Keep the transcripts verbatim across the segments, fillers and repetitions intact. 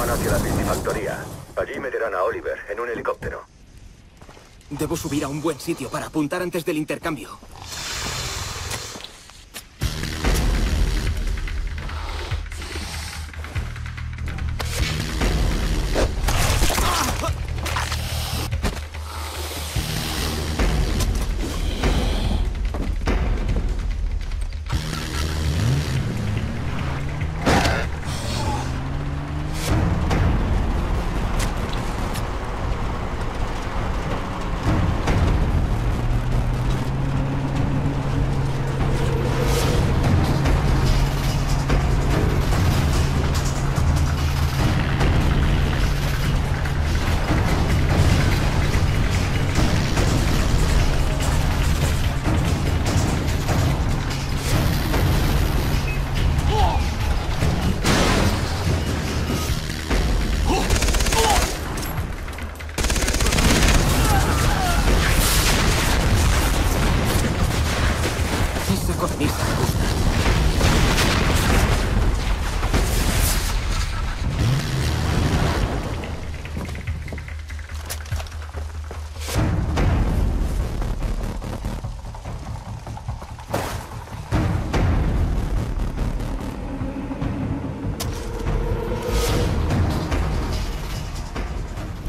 van hacia la piscifactoría. Allí meterán a Oliver en un helicóptero. Debo subir a un buen sitio para apuntar antes del intercambio.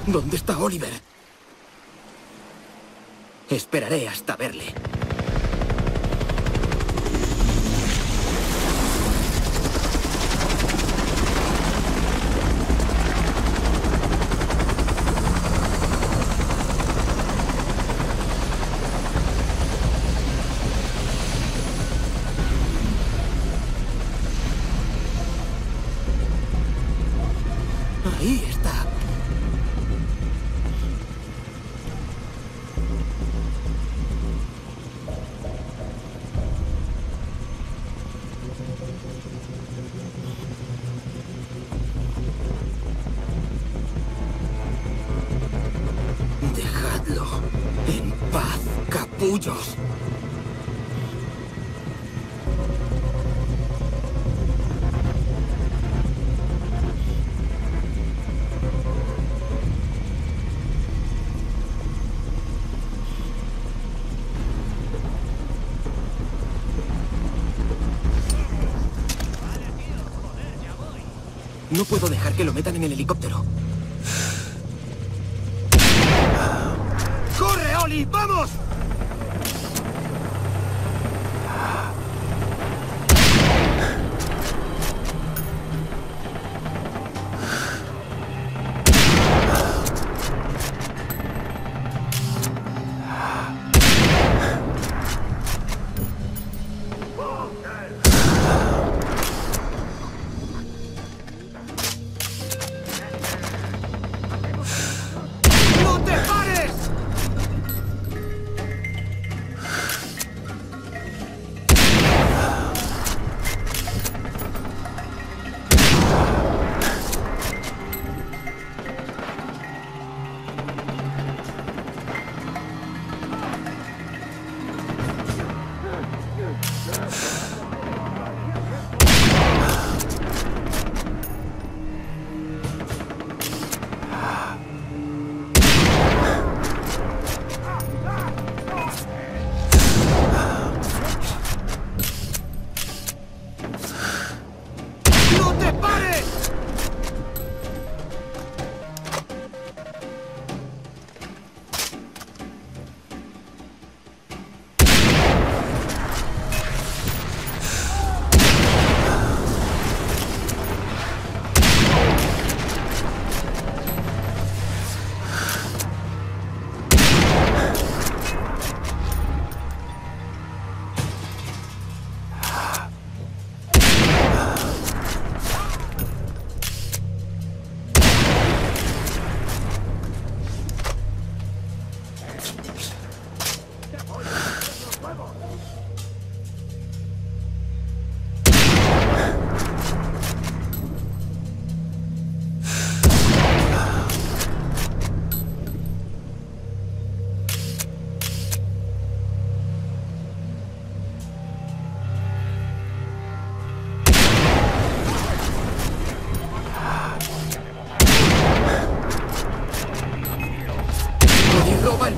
¿Dónde está Oliver? Esperaré hasta verle. Ahí está. No puedo dejar que lo metan en el helicóptero. ¡Corre, Oli! ¡Vamos!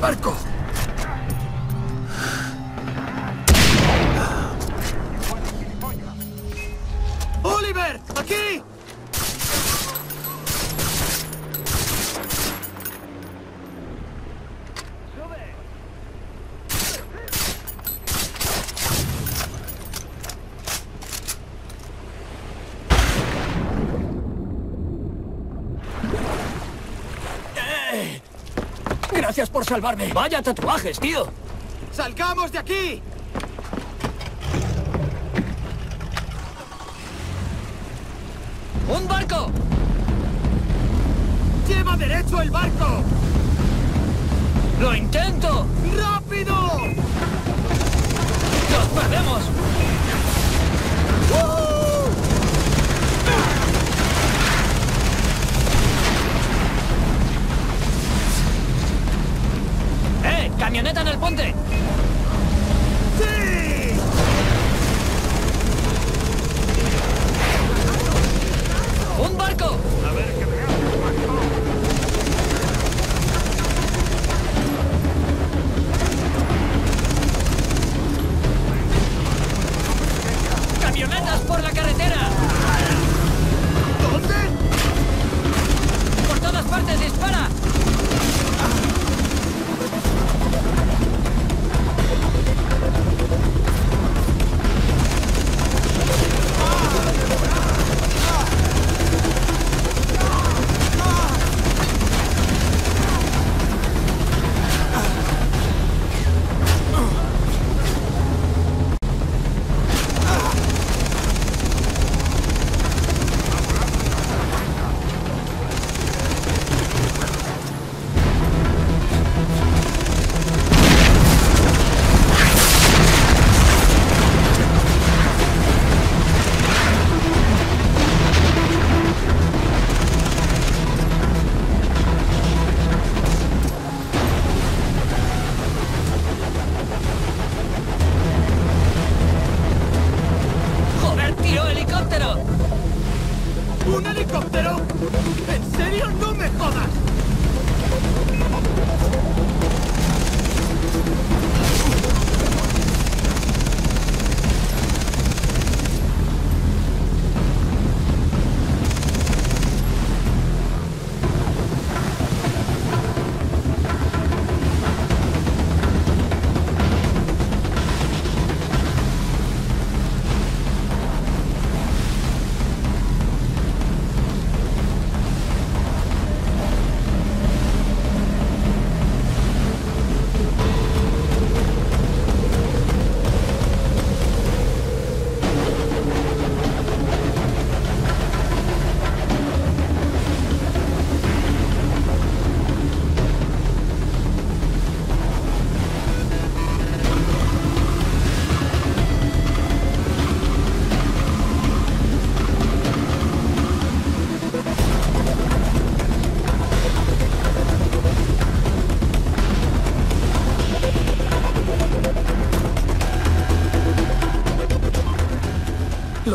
barco. ¡Oliver! ¡Aquí! Gracias por salvarme. Vaya tatuajes, tío. ¡Salgamos de aquí! ¡Un barco! ¡Lleva derecho el barco! ¡Lo intento! ¡Rápido! ¡Nos perdemos! ¡Camioneta en el puente! ¡Sí! ¡Un barco! A ver qué me hace. ¡Camionetas por la carretera! ¿Dónde? ¡Por todas partes dispara!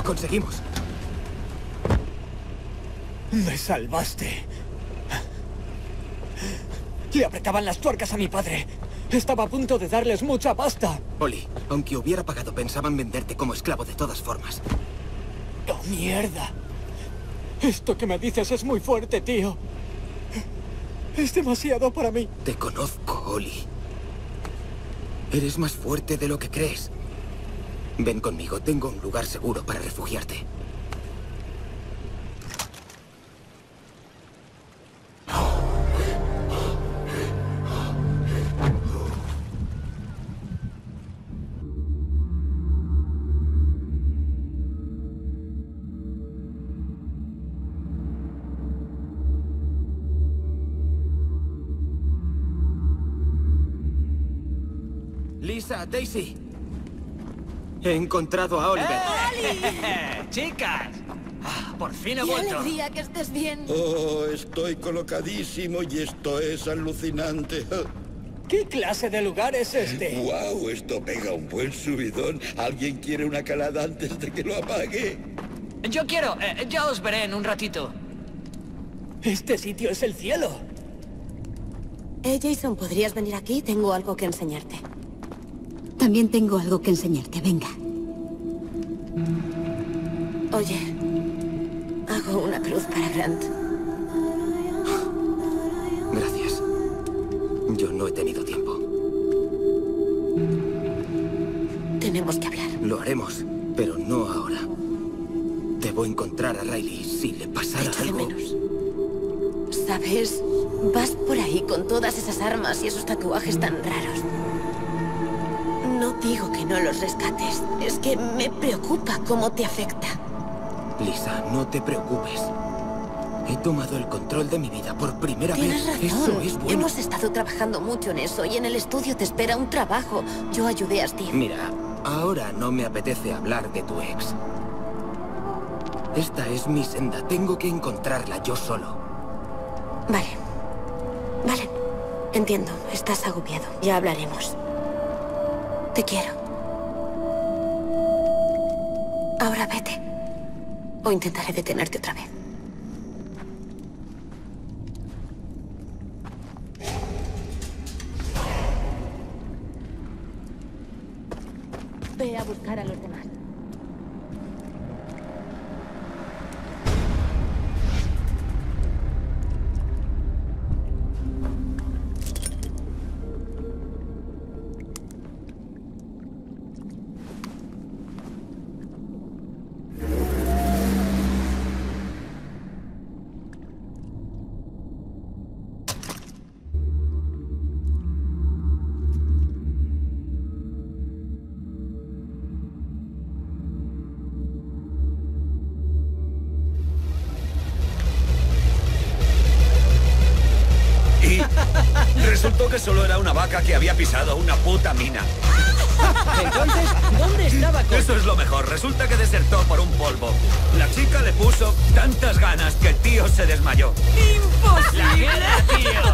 Conseguimos. Me salvaste. Le apretaban las tuercas a mi padre. Estaba a punto de darles mucha pasta. Oli, aunque hubiera pagado, pensaban venderte como esclavo de todas formas. ¡Oh, mierda! Esto que me dices es muy fuerte, tío. Es demasiado para mí. Te conozco, Oli. Eres más fuerte de lo que crees. Ven conmigo, tengo un lugar seguro para refugiarte. Lisa, Daisy. He encontrado a Oliver. ¡Eh, Oli! ¡Chicas! Ah, ¡por fin he vuelto! ¡Qué alegría que estés bien! Oh, estoy colocadísimo y esto es alucinante. ¿Qué clase de lugar es este? ¡Wow! Esto pega un buen subidón. ¿Alguien quiere una calada antes de que lo apague? Yo quiero. Eh, ya os veré en un ratito. Este sitio es el cielo. Eh, Jason, ¿podrías venir aquí? Tengo algo que enseñarte. También tengo algo que enseñarte, venga. Oye, hago una cruz para Grant. Gracias. Yo no he tenido tiempo. Tenemos que hablar. Lo haremos, pero no ahora. Debo encontrar a Riley si le pasara algo. Menos. ¿Sabes? Vas por ahí con todas esas armas y esos tatuajes tan raros. No digo que no los rescates. Es que me preocupa cómo te afecta. Lisa, no te preocupes. He tomado el control de mi vida por primera vez. Tienes razón. Eso es bueno. Hemos estado trabajando mucho en eso y en el estudio te espera un trabajo. Yo ayudé a Steve. Mira, ahora no me apetece hablar de tu ex. Esta es mi senda. Tengo que encontrarla yo solo. Vale. Vale. Entiendo. Estás agobiado. Ya hablaremos. Te quiero. Ahora vete. O intentaré detenerte otra vez. Ve a buscar a los demás. Resultó que solo era una vaca que había pisado una puta mina. Entonces, ¿dónde estaba Colt? Eso es lo mejor. Resulta que desertó por un polvo. La chica le puso tantas ganas que el tío se desmayó. ¡Imposible! La guerra,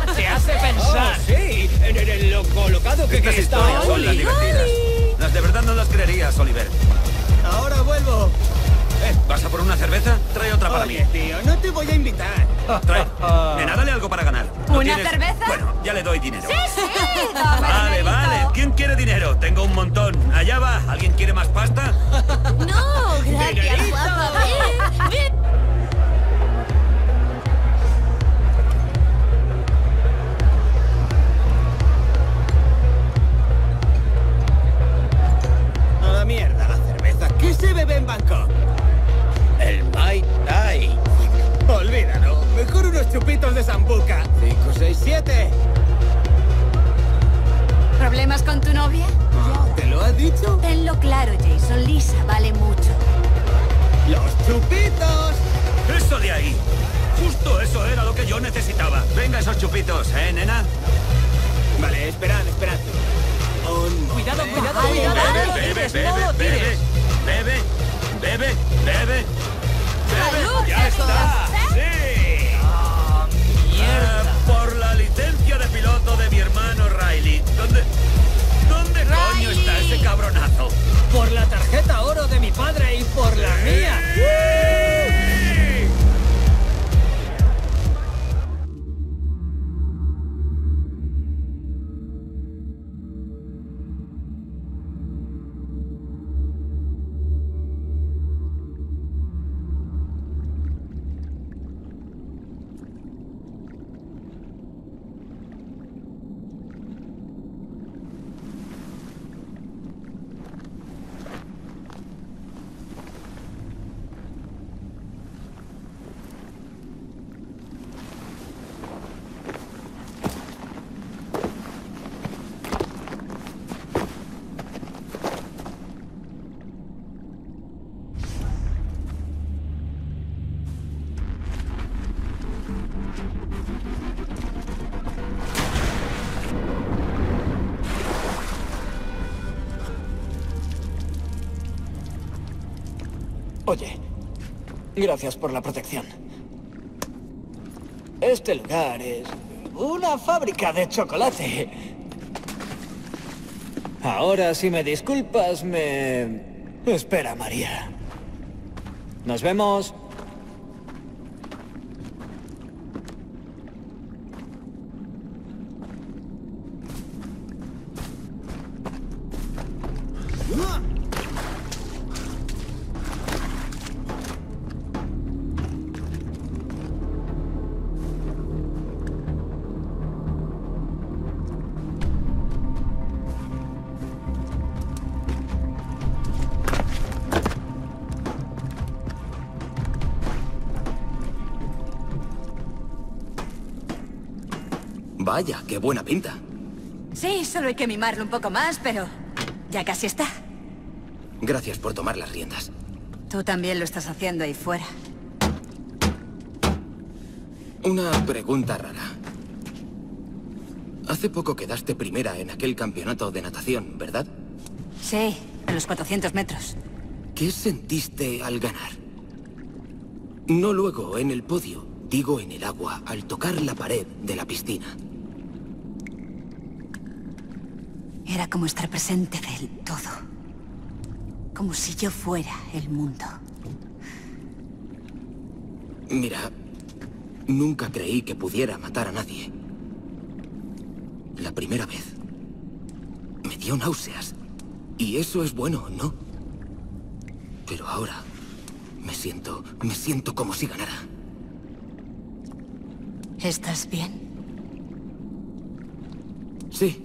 tío, te hace pensar. Oh, sí, en, en, en lo colocado que Estas estaba. Estas historias son las divertidas. Oli. Las de verdad no las creerías, Oliver. Ahora vuelvo. Eh, ¿vas a por una cerveza? Trae otra para Oye, mí. Tío, no te voy a invitar. Trae. Nena, dale algo para ganar. ¿No ¿Una tienes... cerveza? Bueno, ya le doy dinero. Sí, sí. No, vale, vale. ¿Quién quiere dinero? Tengo un montón. Allá va. ¿Alguien quiere más pasta? No, gracias, guapa. ¿Eh? A la mierda la cerveza. ¿Qué se bebe en Bangkok? El Mai Tai. Olvídalo. Mejor unos chupitos de Sambuca. cinco, seis, siete. ¿Problemas con tu novia? No, ¿te lo has dicho? Tenlo claro, Jason. Lisa vale mucho. ¡Los chupitos! ¡Eso de ahí! Justo eso era lo que yo necesitaba. Venga esos chupitos, ¿eh, nena? Vale, esperad, esperad. Un... Cuidado, cuidado, vale, cuidado. Bebe, bebe, bebe, no bebe, bebe, bebe. Bebe, bebe, bebe, ya está, sí. Oh, mierda. Uh, por la licencia de piloto de mi hermano Riley. ¿Dónde, dónde Riley. coño está ese cabronazo? Por la tarjeta oro de mi padre y por la sí. mía. Sí. Oye, gracias por la protección. Este lugar es una fábrica de chocolate. Ahora, si me disculpas, me... Espera, María. Nos vemos. Vaya, qué buena pinta. Sí, solo hay que mimarlo un poco más, pero ya casi está. Gracias por tomar las riendas. Tú también lo estás haciendo ahí fuera. Una pregunta rara. Hace poco quedaste primera en aquel campeonato de natación, ¿verdad? Sí, en los cuatrocientos metros. ¿Qué sentiste al ganar? No luego, en el podio. Digo, en el agua, al tocar la pared de la piscina. Era como estar presente del todo. Como si yo fuera el mundo. Mira, nunca creí que pudiera matar a nadie. La primera vez me dio náuseas. Y eso es bueno, ¿no? Pero ahora me siento, me siento como si ganara. ¿Estás bien? Sí,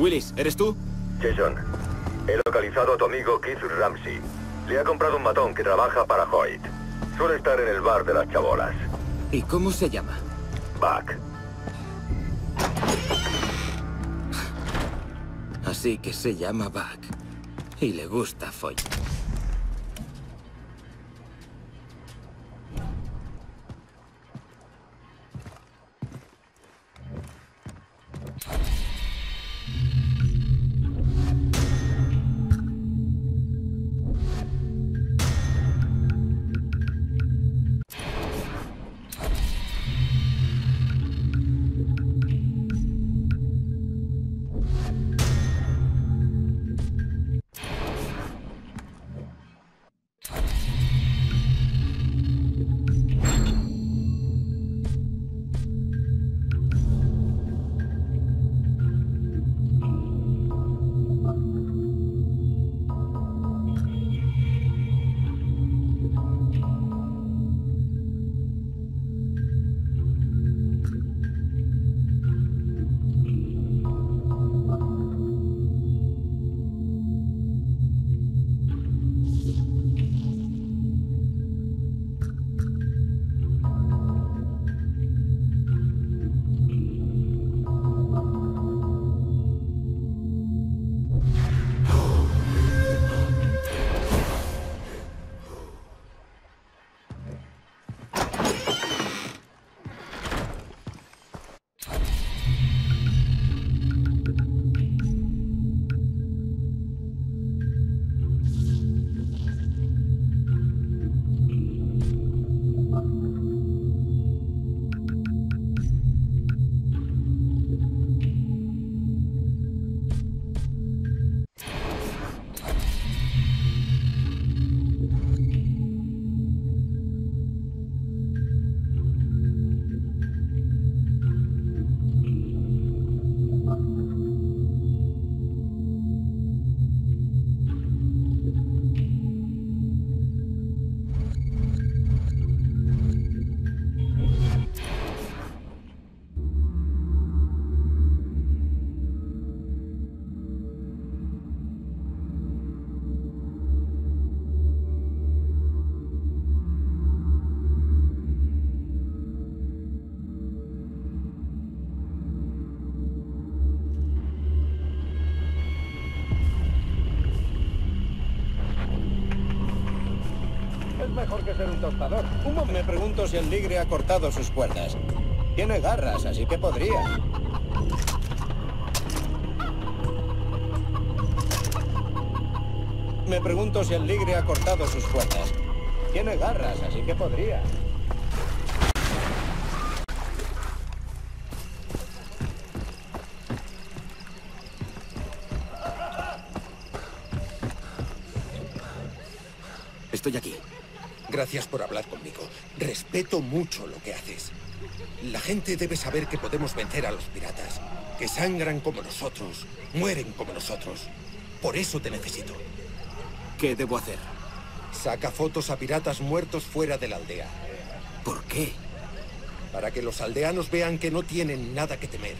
Willis, ¿eres tú? Jason, he localizado a tu amigo Keith Ramsey. Le ha comprado un matón que trabaja para Hoyt. Suele estar en el bar de las chabolas. ¿Y cómo se llama? Buck. Así que se llama Buck. Y le gusta Foy. Me pregunto si el ligre ha cortado sus cuerdas. Tiene garras, así que podría. Me pregunto si el ligre ha cortado sus cuerdas. Tiene garras, así que podría. Estoy aquí. Gracias por hablar conmigo. Respeto mucho lo que haces. La gente debe saber que podemos vencer a los piratas, que sangran como nosotros, mueren como nosotros. Por eso te necesito. ¿Qué debo hacer? Saca fotos a piratas muertos fuera de la aldea. ¿Por qué? Para que los aldeanos vean que no tienen nada que temer.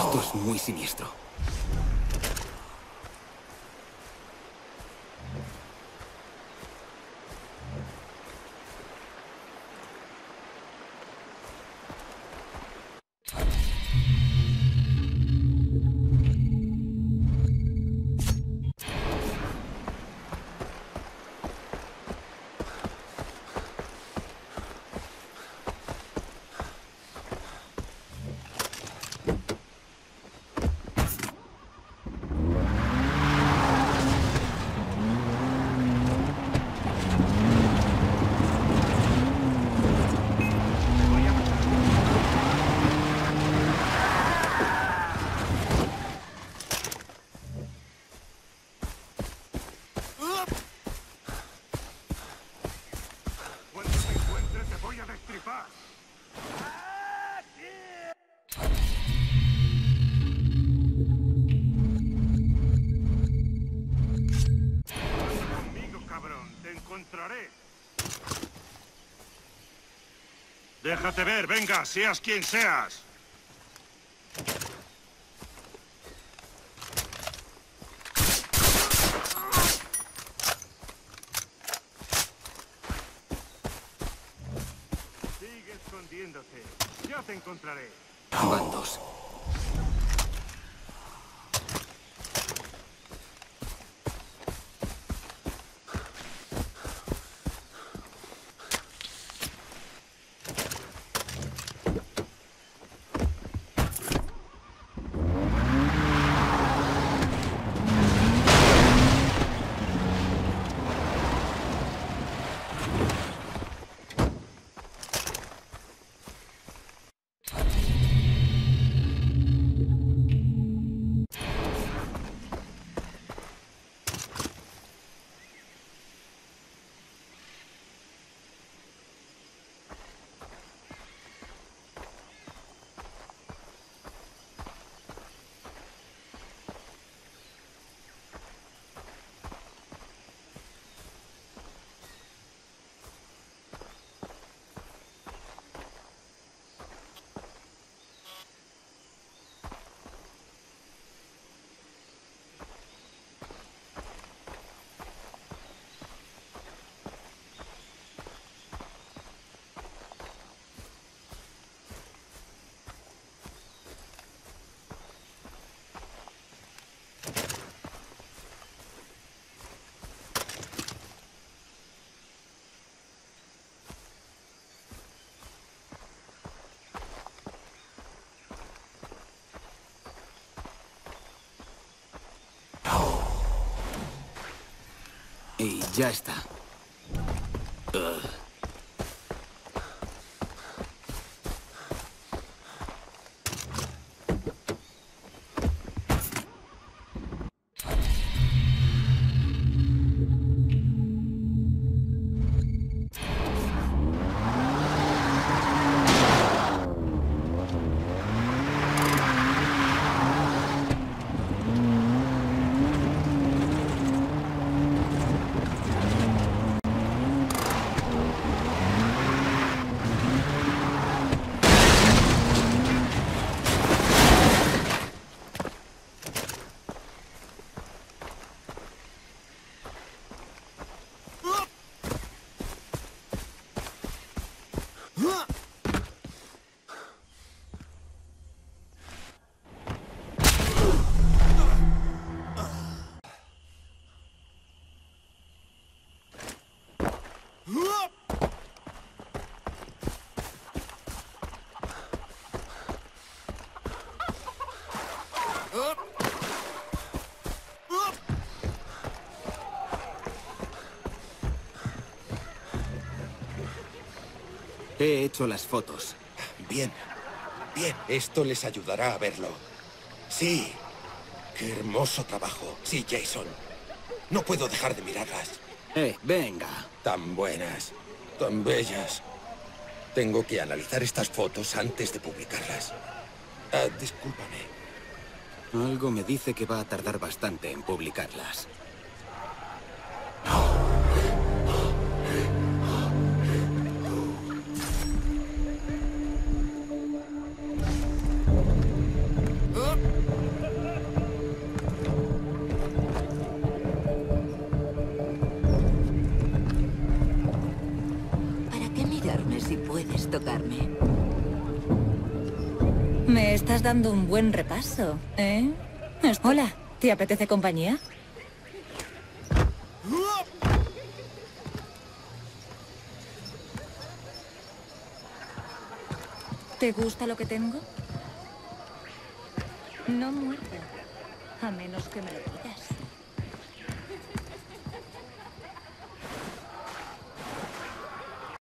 Esto es muy siniestro. Déjate ver, venga, seas quien seas. Sigue escondiéndote. Ya te encontraré. Van dos. Y ya está. Uh. He hecho las fotos. Bien, bien. Esto les ayudará a verlo. Sí. Qué hermoso trabajo. Sí, Jason. No puedo dejar de mirarlas. Eh, venga. Tan buenas, tan bellas. Tengo que analizar estas fotos antes de publicarlas. Ah, discúlpame. Algo me dice que va a tardar bastante en publicarlas. Dando un buen repaso, ¿eh? Hola, ¿te apetece compañía? ¿Te gusta lo que tengo? No muerdo, a menos que me lo pidas.